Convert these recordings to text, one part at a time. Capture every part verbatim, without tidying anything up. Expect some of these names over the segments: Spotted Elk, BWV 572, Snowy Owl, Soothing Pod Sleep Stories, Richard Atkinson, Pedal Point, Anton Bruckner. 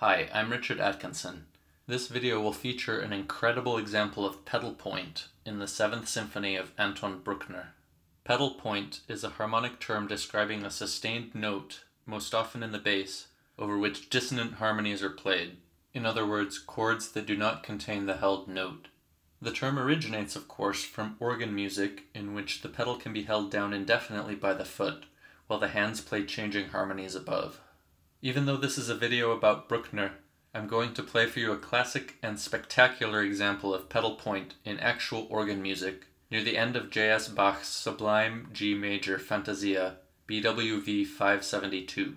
Hi, I'm Richard Atkinson. This video will feature an incredible example of pedal point in the seventh Symphony of Anton Bruckner. Pedal point is a harmonic term describing a sustained note, most often in the bass, over which dissonant harmonies are played. In other words, chords that do not contain the held note. The term originates, of course, from organ music, in which the pedal can be held down indefinitely by the foot, while the hands play changing harmonies above. Even though this is a video about Bruckner, I'm going to play for you a classic and spectacular example of pedal point in actual organ music, near the end of J S Bach's sublime G major Fantasia, B W V five seventy-two.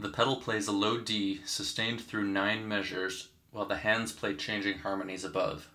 The pedal plays a low D sustained through nine measures, while the hands play changing harmonies above.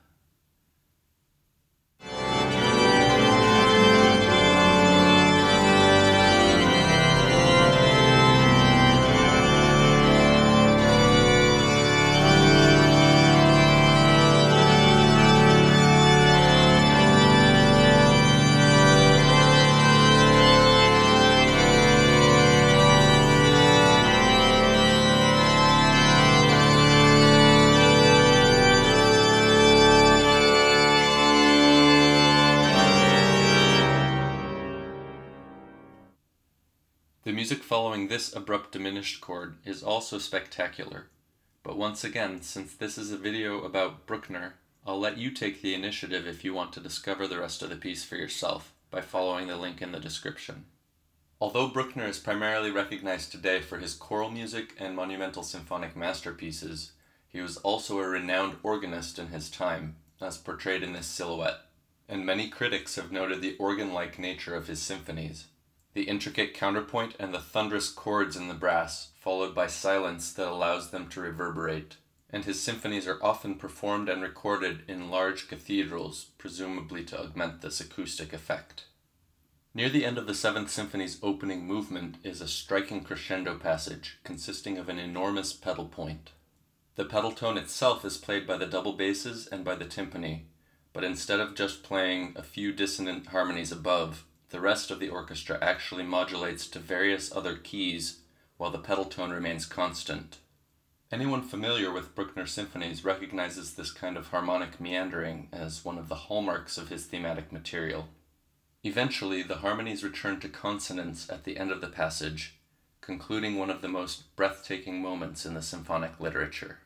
The music following this abrupt diminished chord is also spectacular, but once again, since this is a video about Bruckner, I'll let you take the initiative if you want to discover the rest of the piece for yourself by following the link in the description. Although Bruckner is primarily recognized today for his choral music and monumental symphonic masterpieces, he was also a renowned organist in his time, as portrayed in this silhouette, and many critics have noted the organ-like nature of his symphonies. The intricate counterpoint and the thunderous chords in the brass, followed by silence that allows them to reverberate. And his symphonies are often performed and recorded in large cathedrals, presumably to augment this acoustic effect. Near the end of the seventh Symphony's opening movement is a striking crescendo passage, consisting of an enormous pedal point. The pedal tone itself is played by the double basses and by the timpani, but instead of just playing a few dissonant harmonies above, the rest of the orchestra actually modulates to various other keys, while the pedal tone remains constant. Anyone familiar with Bruckner symphonies recognizes this kind of harmonic meandering as one of the hallmarks of his thematic material. Eventually, the harmonies return to consonance at the end of the passage, concluding one of the most breathtaking moments in the symphonic literature.